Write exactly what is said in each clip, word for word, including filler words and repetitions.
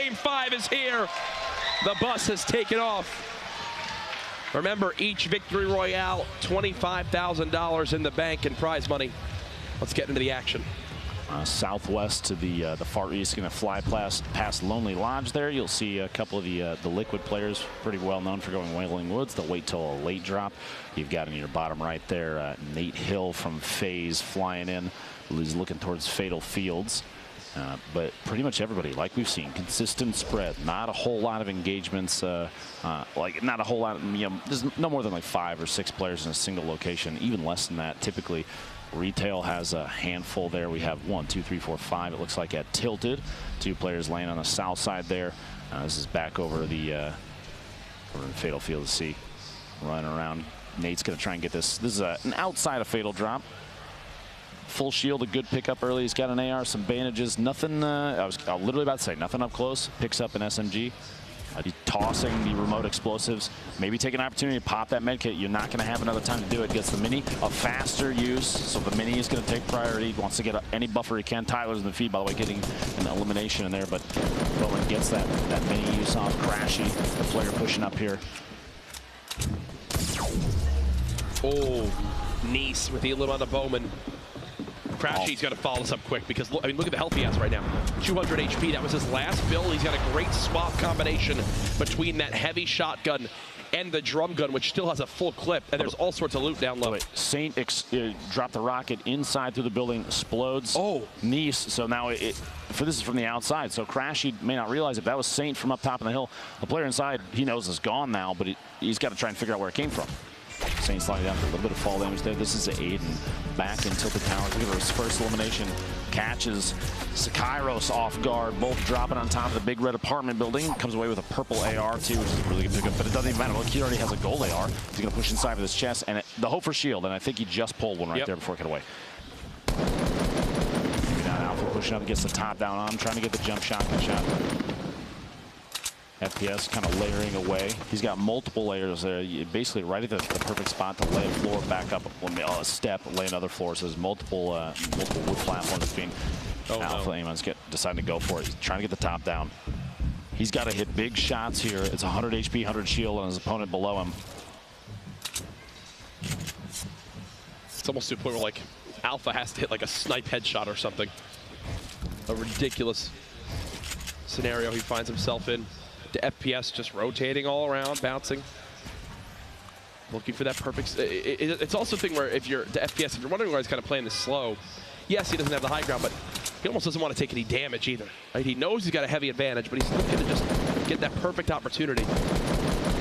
Game five is here. The bus has taken off. Remember, each victory royale, twenty-five thousand dollars in the bank in prize money. Let's get into the action. Uh, southwest to the uh, the far east, going to fly past, past Lonely Lodge there. You'll see a couple of the uh, the Liquid players, pretty well known for going Wailing Woods. They'll wait till a late drop. You've got in your bottom right there, uh, Nate Hill from FaZe flying in. He's looking towards Fatal Fields. Uh, but pretty much everybody, like we've seen, consistent spread, not a whole lot of engagements, uh, uh, like not a whole lot of, you know, there's no more than like five or six players in a single location, even less than that. Typically, Retail has a handful there. We have one, two, three, four, five, it looks like, at Tilted. Two players laying on the south side there. Uh, this is back over the, uh, over in Fatal Field to see. Running around, Nate's gonna try and get this. This is a, an outside of Fatal drop. Full shield, a good pickup early. He's got an A R, some bandages, nothing, uh, I was I literally about to say, nothing up close. Picks up an S M G. Uh, he's tossing the remote explosives. Maybe take an opportunity to pop that med kit. You're not gonna have another time to do it. Gets the mini, a faster use. So the mini is gonna take priority. Wants to get a, any buffer he can. Tyler's in the feed, by the way, getting an elimination in there, but Bowen gets that, that mini use off. Crashy, the player pushing up here. Oh, Nice with the elim on the Bowman. Crashy's got to follow this up quick because, look, I mean, look at the health he has right now. two hundred H P, that was his last build. He's got a great swap combination between that heavy shotgun and the drum gun, which still has a full clip, and there's all sorts of loot down low. Wait, Saint ex uh, dropped the rocket inside through the building, explodes. Oh. Nice, so now it, it, for this is from the outside, so Crashy may not realize it. That was Saint from up top of the hill. The player inside, he knows is gone now, but he, he's got to try and figure out where it came from. Saint sliding down for a little bit of fall damage there. This is Aydan back in Tilted Towers. Look at his first elimination. Catches Sakairos off guard. Bolt dropping on top of the big red apartment building. Comes away with a purple A R too, which is a really good pickup. But it doesn't even matter. Look, he already has a gold A R. He's going to push inside with his chest. And it, the hope for shield. And I think he just pulled one right yep. there before it got away. Maybe not Alpha pushing up. Gets the top down on him. Trying to get the jump shot. Good shot. F P S kind of layering away. He's got multiple layers there. You basically right at the, the perfect spot to lay a floor, back up a step, lay another floor. So there's multiple, uh, multiple wood platforms being oh, Alpha no. Aiman's get deciding to go for it. He's trying to get the top down. He's got to hit big shots here. It's one hundred H P, one hundred shield on his opponent below him. It's almost to a point where like Alpha has to hit like a snipe headshot or something. A ridiculous scenario he finds himself in. To F P S just rotating all around, bouncing, looking for that perfect. It, it, it's also a thing where if you're to F P S, if you're wondering why he's kind of playing this slow, yes, he doesn't have the high ground, but he almost doesn't want to take any damage either. Right? He knows he's got a heavy advantage, but he's looking to just get that perfect opportunity.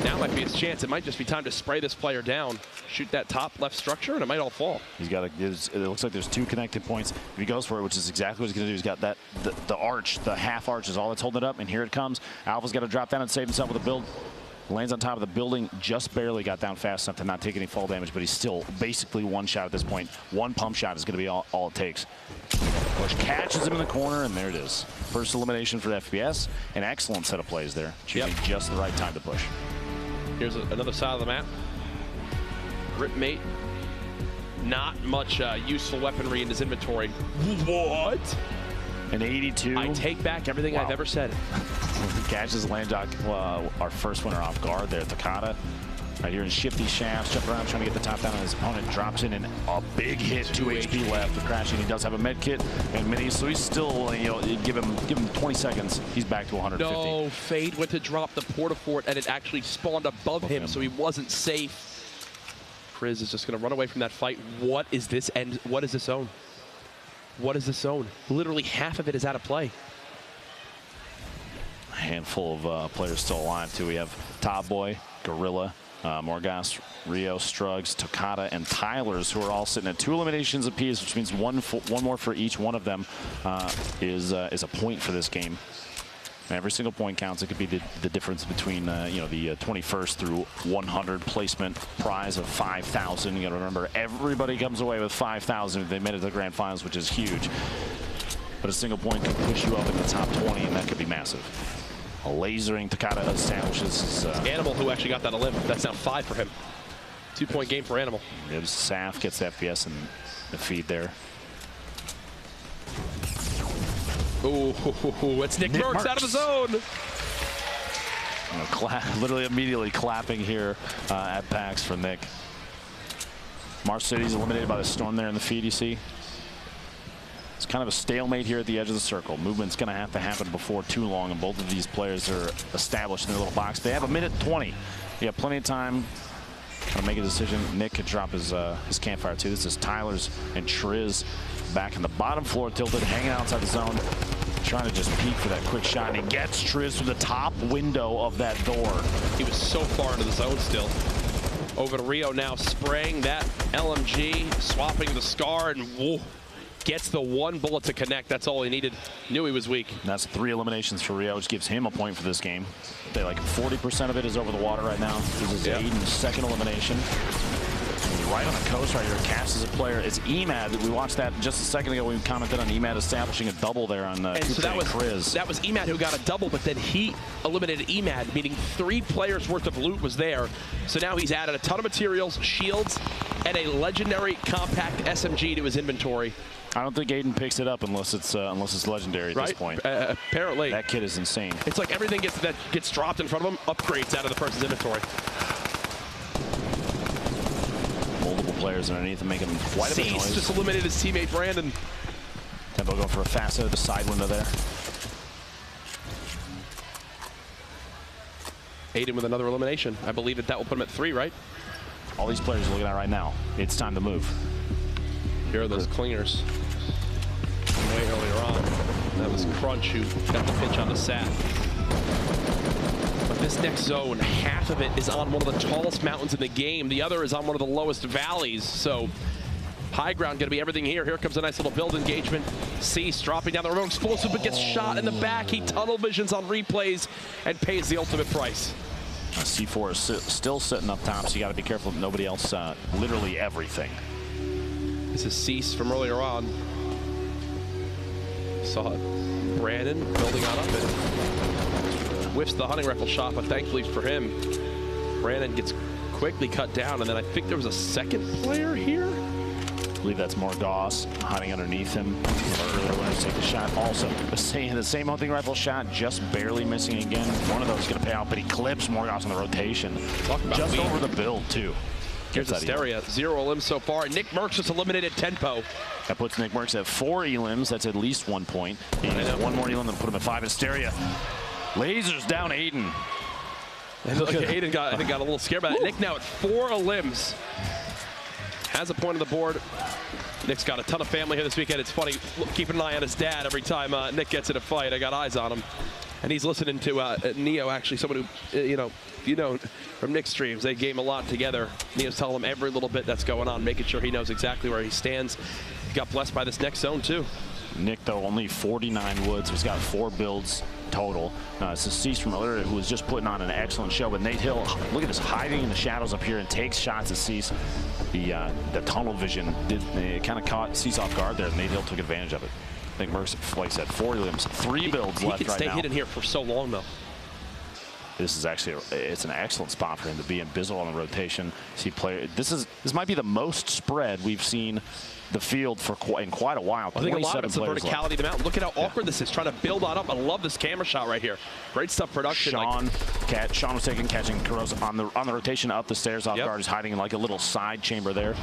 Now might be his chance. It might just be time to spray this player down, shoot that top left structure, and it might all fall. He's got a, it looks like there's two connected points. If he goes for it, which is exactly what he's going to do, he's got that, the, the arch, the half arch is all that's holding it up, and here it comes. Alpha's got to drop down and save himself with a build. Lands on top of the building, just barely got down fast enough to not take any fall damage, but he's still basically one shot at this point. One pump shot is going to be all, all it takes. Bush catches him in the corner, and there it is. First elimination for the F P S. An excellent set of plays there. Should be just the right time to push. Here's a, another side of the map. Gripmate, not much uh, useful weaponry in his inventory. What? An eighty-two. I take back everything wow. I've ever said. Catches Landjock, uh, our first winner off guard there. Takata, right here in Shifty Shafts, jumping around, trying to get the top down on his opponent. Drops in and a big hit, two H P left for Crashing. He does have a med kit and mini, so he's still, you know, give him give him twenty seconds. He's back to one hundred fifty. No, Fade went to drop the porta fort, and it actually spawned above him, him, so he wasn't safe. Triz is just going to run away from that fight. What is this end? What is this zone? What is this zone? Literally half of it is out of play. A handful of uh, players still alive, too. We have Top Boy, Gorilla, uh, Morgas, Rio, Struggs, Takata, and Tylers, who are all sitting at two eliminations apiece, which means one one more for each one of them uh, is uh, is a point for this game. And every single point counts. It could be the, the difference between uh, you know the uh, twenty-first through one hundred placement prize of five thousand. You got to remember, everybody comes away with five thousand if they made it to the grand finals, which is huge. But a single point could push you up in the top twenty, and that could be massive. A lasering Takata establishes his... Uh, Animal, who actually got that elim. That's now five for him. Two-point game for Animal. Ribs, Saf gets the F P S and the feed there. Oh, it's NickMercs out of his own. Literally immediately clapping here uh, at PAX for Nick. Marsh City's eliminated by the storm there in the feed, you see. It's kind of a stalemate here at the edge of the circle. Movement's going to have to happen before too long, and both of these players are established in their little box. They have a minute twenty. They have plenty of time to make a decision. Nick could drop his, uh, his campfire, too. This is Tylers and Triz back in the bottom floor, Tilted, hanging outside the zone, trying to just peek for that quick shot, and he gets Triz through the top window of that door. He was so far into the zone still. Over to Rio now, spraying that L M G, swapping the Scar, and whoa, gets the one bullet to connect. That's all he needed. Knew he was weak. And that's three eliminations for Rio, which gives him a point for this game. They like forty percent of it is over the water right now. This is yep. Aiden's second elimination. Right on the coast right here, casts a player. It's Emad. We watched that just a second ago. We commented on Emad establishing a double there on uh, and so that was Triz. That was Emad who got a double, but then he eliminated Emad, meaning three players worth of loot was there. So now he's added a ton of materials, shields, and a legendary compact S M G to his inventory. I don't think Aydan picks it up unless it's uh, unless it's legendary at right? this point. Uh, apparently. That kid is insane. It's like everything gets, that gets dropped in front of him upgrades out of the person's inventory. Players underneath and making quite a bit of noise. Cease just eliminated his teammate Brandon. Tempo going for a fast out of the side window there. Aydan with another elimination. I believe that that will put him at three, right? All these players are looking at right now. It's time to move. Here are those clingers. Way earlier on, that was Crunch who got the pinch on the sat. This next zone, half of it is on one of the tallest mountains in the game. The other is on one of the lowest valleys. So high ground going to be everything here. Here comes a nice little build engagement. Cease dropping down the remote explosive, but gets shot in the back. He tunnel visions on replays and pays the ultimate price. Uh, C four is si still sitting up top, so you got to be careful of nobody else. Uh, literally everything. This is Cease from earlier on. Saw it. Brandon building on up it. Whiffs the hunting rifle shot, but thankfully for him, Brandon gets quickly cut down. And then I think there was a second player here. I believe that's Morgas hiding underneath him. Earlier winners take the shot. Also, the same, the same hunting rifle shot, just barely missing again. One of those is going to pay out, but he clips Morgas on the rotation. Talk about just lead. Over the build, too. Here's Hysteria, zero elims so far. NickMercs just eliminated Tempo. That puts NickMercs at four elims. That's at least one point. And one more elim, then put him at five. Hysteria. Lasers down Aydan. And look, Aydan got, I think got a little scared by that. Nick now at four elims. Has a point on the board. Nick's got a ton of family here this weekend. It's funny, keeping an eye on his dad every time uh, Nick gets in a fight. I got eyes on him. And he's listening to uh, Neo, actually, someone who, uh, you know, if you know, from Nick's streams, they game a lot together. Neo's telling him every little bit that's going on, making sure he knows exactly where he stands. He got blessed by this next zone, too. Nick, though, only forty-nine woods. He's got four builds total. Uh, it's a Cease from earlier, who was just putting on an excellent show. But Nate Hill, look at this, hiding in the shadows up here and takes shots at Cease. The uh, the tunnel vision did uh, kind of caught Cease off guard there. Nate Hill took advantage of it. I think NickMercs, like I said, four limbs, three he, builds he left right now. He can stay hidden here for so long, though. This is actually a, it's an excellent spot for him to be in. Bizzle on the rotation. See player. This is this might be the most spread we've seen the field for qu in quite a while. I think a lot of it's the verticality left. Of the mountain. Look at how awkward yeah. this is. Trying to build on up. I love this camera shot right here. Great stuff production. Sean, like cat, Sean was taking catching Kuros on the on the rotation up the stairs. Off yep. guard is hiding in like a little side chamber there.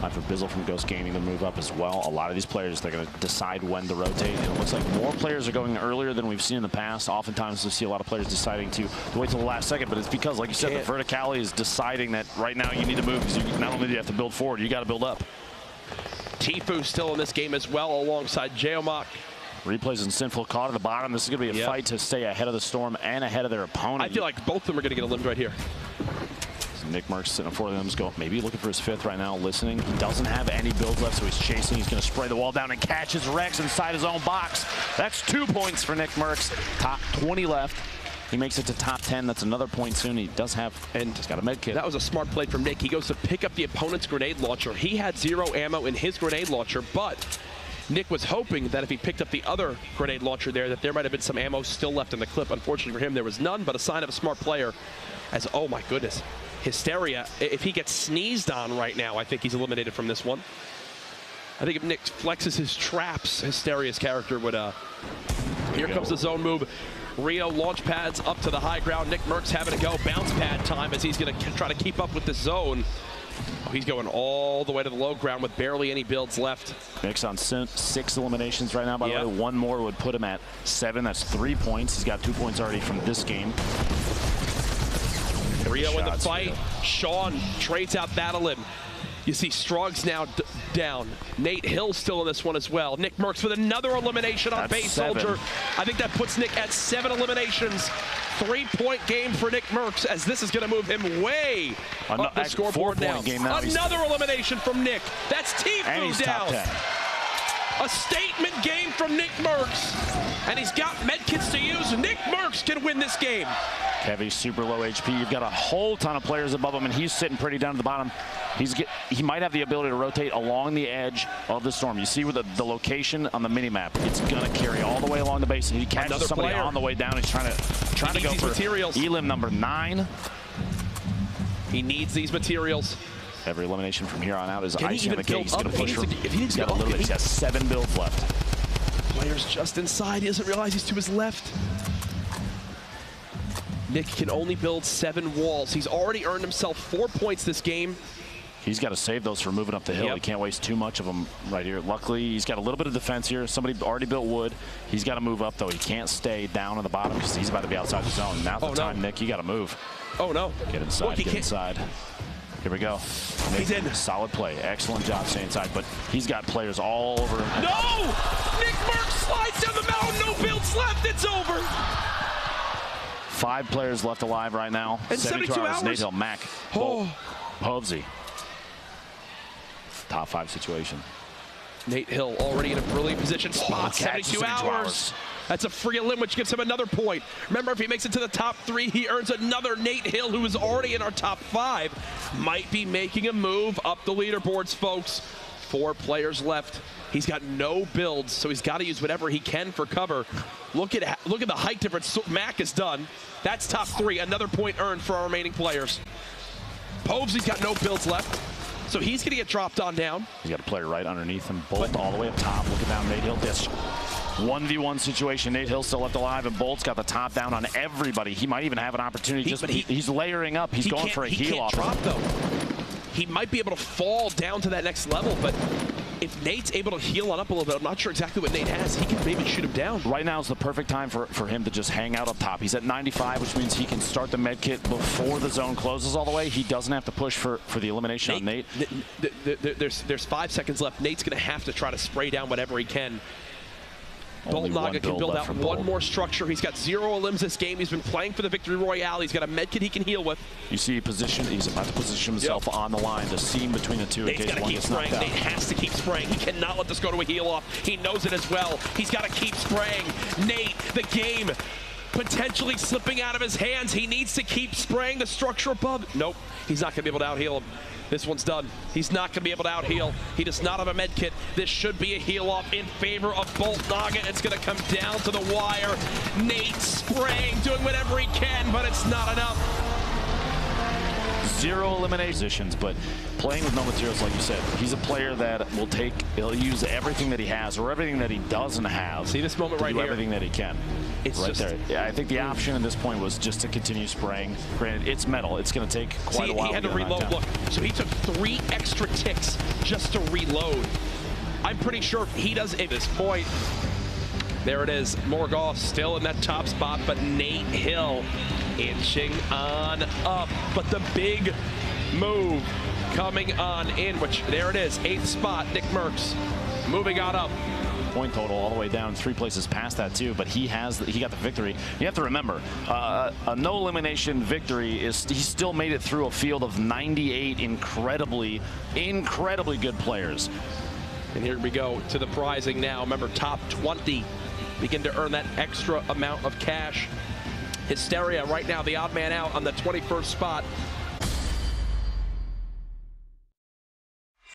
Time for Bizzle from Ghost Gaming to move up as well. A lot of these players, they're going to decide when to rotate. And it looks like more players are going earlier than we've seen in the past. Oftentimes, we see a lot of players deciding to wait till the last second. But it's because, like you said, the verticality is deciding that right now you need to move. Because you, not only do you have to build forward, you got to build up. Tfue still in this game as well alongside J O M O C. Replays and Sinful caught at the bottom. This is going to be a yep. fight to stay ahead of the storm and ahead of their opponent. I feel like both of them are going to get a limbed right here. NickMercs sitting in four of them, go maybe looking for his fifth right now, listening. He doesn't have any build left, so he's chasing. He's going to spray the wall down and catches Rex inside his own box. That's two points for NickMercs. Top twenty left. He makes it to top ten. That's another point soon. He does have, and he's got a med kit. That was a smart play from Nick. He goes to pick up the opponent's grenade launcher. He had zero ammo in his grenade launcher, but Nick was hoping that if he picked up the other grenade launcher there, that there might have been some ammo still left in the clip. Unfortunately for him, there was none, but a sign of a smart player as, oh my goodness. Hysteria, if he gets sneezed on right now, I think he's eliminated from this one. I think if Nick flexes his traps, Hysteria's character would... Uh, here comes the zone move. Rio launch pads up to the high ground. NickMercs having to go. Bounce pad time as he's going to try to keep up with the zone. Oh, he's going all the way to the low ground with barely any builds left. Nick's on six eliminations right now. By yeah. the way, one more would put him at seven. That's three points. He's got two points already from this game. Rio in the fight. Sean trades out Battlelim. You see Struggs now d down. Nate Hill still in this one as well. NickMercs with another elimination on Base Soldier. I think that puts Nick at seven eliminations. Three-point game for NickMercs, as this is going to move him way An up the scoreboard now. now. Another elimination from Nick. That's Tfue down. A statement game from NickMercs. And he's got medkits to use. NickMercs can win this game. Heavy, super low H P. You've got a whole ton of players above him, and he's sitting pretty down at the bottom. He's get, he might have the ability to rotate along the edge of the storm. You see with the, the location on the minimap. It's going to carry all the way along the base, and he catches Another somebody player. on the way down. He's trying to trying he to go for materials. Elim number nine. He needs these materials. Every elimination from here on out is Can icing on the cake. He's going to push. He from, to, if he needs he's got a little bit. He's got seven builds left. Player's just inside. He doesn't realize he's to his left. Nick can only build seven walls. He's already earned himself four points this game. He's got to save those for moving up the hill. Yep. He can't waste too much of them right here. Luckily, he's got a little bit of defense here. Somebody already built wood. He's got to move up, though. He can't stay down on the bottom because he's about to be outside the zone. Now's oh, the time, no. Nick. You got to move. Oh, no. Get inside. Look, get can't. inside. Here we go. Nick, he's in. Solid play. Excellent job staying inside, but he's got players all over him. No! NickMercs slides down the mountain. No builds left. It's over. Five players left alive right now. And seventy-two hours. hours. Nate Hill, Mac, Bolt, Hovsey. Top five situation. Nate Hill already in a brilliant position. Spot seventy-two hours. That's a free limb, which gives him another point. Remember, if he makes it to the top three, he earns another. Nate Hill, who is already in our top five, might be making a move up the leaderboards, folks. Four players left. He's got no builds, so he's got to use whatever he can for cover. Look at look at the height difference Mac has done. That's top three. Another point earned for our remaining players. Povesey's got no builds left, so he's going to get dropped on down. He's got a player right underneath him. Bolt all the way up top. Look at that Nate Hill. This one v one situation. Nate Hill still left alive, and Bolt's got the top down on everybody. He might even have an opportunity. He, just he, He's layering up. He's he going for a he heel off. He can't drop, though. He might be able to fall down to that next level, but if Nate's able to heal on up a little bit, I'm not sure exactly what Nate has. He can maybe shoot him down. Right now is the perfect time for, for him to just hang out up top. He's at ninety-five, which means he can start the med kit before the zone closes all the way. He doesn't have to push for, for the elimination Nate, on Nate. Th th th there's, there's five seconds left. Nate's going to have to try to spray down whatever he can. Bolt Naga can build out one more structure. He's got zero limbs this game. He's been playing for the victory royale. He's got a med kit he can heal with. You see he position, he's about to position himself yep. on the line, the seam between the two. Nate's got to keep spraying. Nate has to keep spraying. He cannot let this go to a heel off. He knows it as well. He's got to keep spraying. Nate, the game potentially slipping out of his hands. He needs to keep spraying the structure above. Nope, he's not going to be able to out-heal him. This one's done. He's not going to be able to out-heal. He does not have a med kit. This should be a heel-off in favor of Bolt Naga. It's going to come down to the wire. Nate spraying, doing whatever he can, but it's not enough. Zero eliminations, but playing with no materials, like you said, he's a player that will take, he'll use everything that he has or everything that he doesn't have. See this moment right here? Everything that he can. It's right just, there. Yeah, I think the option at this point was just to continue spraying. Granted, it's metal. It's going to take quite See, a while. He had to, to reload. Look, so he took three extra ticks just to reload. I'm pretty sure if he does at this point. There it is. Morgoth still in that top spot, but Nate Hill inching on up. But the big move coming on in, which there it is. Eighth spot, NickMercs moving on up. Point total all the way down, three places past that too, but he has he got the victory. You have to remember, uh, a no elimination victory is he still made it through a field of ninety-eight incredibly, incredibly good players. And here we go to the prizing now. Remember, top twenty begin to earn that extra amount of cash. Hysteria right now, the odd man out on the twenty-first spot.